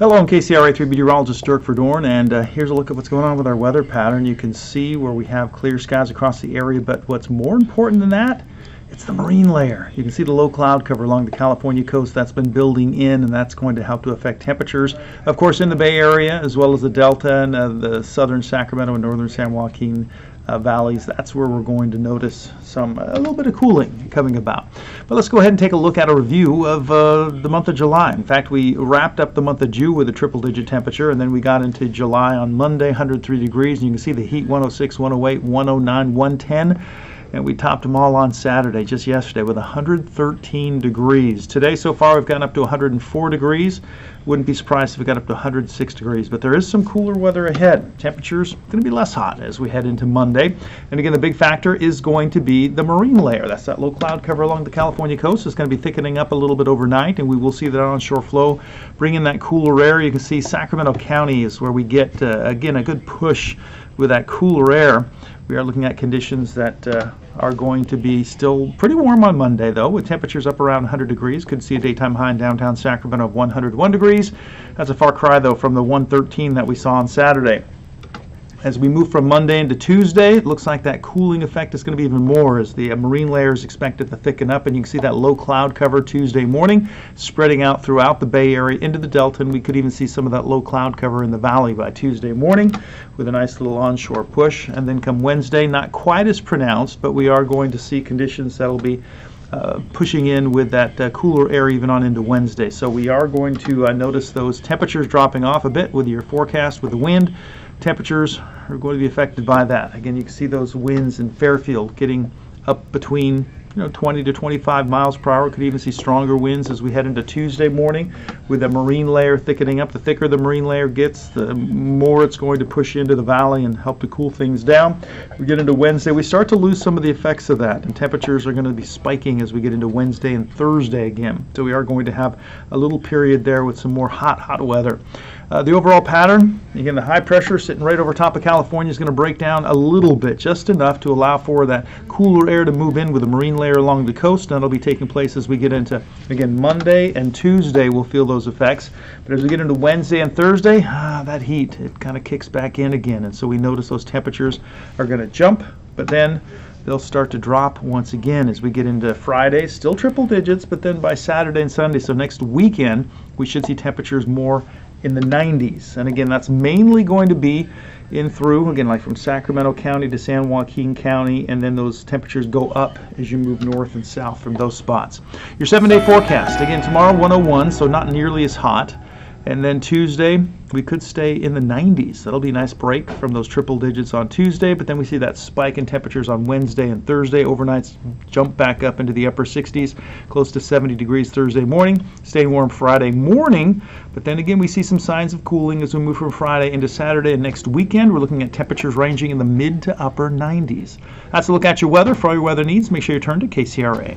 Hello, I'm KCRA 3B Meteorologist Dirk Verdoorn, and here's a look at what's going on with our weather pattern. You can see where we have clear skies across the area, but what's more important than that, it's the marine layer. You can see the low cloud cover along the California coast that's been building in, and that's going to help to affect temperatures, of course, in the Bay Area, as well as the Delta and the southern Sacramento and northern San Joaquin valleys. That's where we're going to notice a little bit of cooling coming about. But let's go ahead and take a look at a review of the month of July. In fact, we wrapped up the month of June with a triple-digit temperature, and then we got into July on Monday, 103 degrees, and you can see the heat 106, 108, 109, 110. And we topped them all on Saturday, just yesterday, with 113 degrees. Today, so far, we've gotten up to 104 degrees. Wouldn't be surprised if we got up to 106 degrees. But there is some cooler weather ahead. Temperatures going to be less hot as we head into Monday. And again, the big factor is going to be the marine layer. That's that low cloud cover along the California coast. It's going to be thickening up a little bit overnight, and we will see that onshore flow bring in that cooler air. You can see Sacramento County is where we get, again, a good push with that cooler air. We are looking at conditions that are going to be still pretty warm on Monday, though, with temperatures up around 100 degrees. Could see a daytime high in downtown Sacramento of 101 degrees. That's a far cry, though, from the 113 that we saw on Saturday. As we move from Monday into Tuesday, it looks like that cooling effect is going to be even more as the marine layer is expected to thicken up, and you can see that low cloud cover Tuesday morning spreading out throughout the Bay Area into the Delta, and we could even see some of that low cloud cover in the valley by Tuesday morning with a nice little onshore push. And then come Wednesday, not quite as pronounced, but we are going to see conditions that will be pushing in with that cooler air even on into Wednesday. So we are going to notice those temperatures dropping off a bit with your forecast with the wind. Temperatures are going to be affected by that. Again, you can see those winds in Fairfield getting up between 20 to 25 miles per hour. Could even see stronger winds as we head into Tuesday morning with the marine layer thickening up. The thicker the marine layer gets, the more it's going to push into the valley and help to cool things down. We get into Wednesday, we start to lose some of the effects of that, and temperatures are going to be spiking as we get into Wednesday and Thursday again. So we are going to have a little period there with some more hot weather. The overall pattern, again, the high pressure sitting right over top of California is going to break down a little bit, just enough to allow for that cooler air to move in with the marine layer along the coast. That'll be taking place as we get into, again, Monday and Tuesday. We'll feel those effects, but as we get into Wednesday and Thursday, that heat, it kind of kicks back in again, and so we notice those temperatures are going to jump, but then they'll start to drop once again as we get into Friday. Still triple digits, but then by Saturday and Sunday, so next weekend, we should see temperatures more in the 90s. And again, that's mainly going to be in through, again, like from Sacramento County to San Joaquin County, and then those temperatures go up as you move north and south from those spots. Your 7-day forecast, again, tomorrow 101, so not nearly as hot. And then Tuesday, we could stay in the 90s. That'll be a nice break from those triple digits on Tuesday, but then we see that spike in temperatures on Wednesday and Thursday. Overnights jump back up into the upper 60s, close to 70 degrees Thursday morning, staying warm Friday morning. But then again, we see some signs of cooling as we move from Friday into Saturday. And next weekend, we're looking at temperatures ranging in the mid to upper 90s. That's a look at your weather. For all your weather needs, make sure you turn to KCRA.